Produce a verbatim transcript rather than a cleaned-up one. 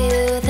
you.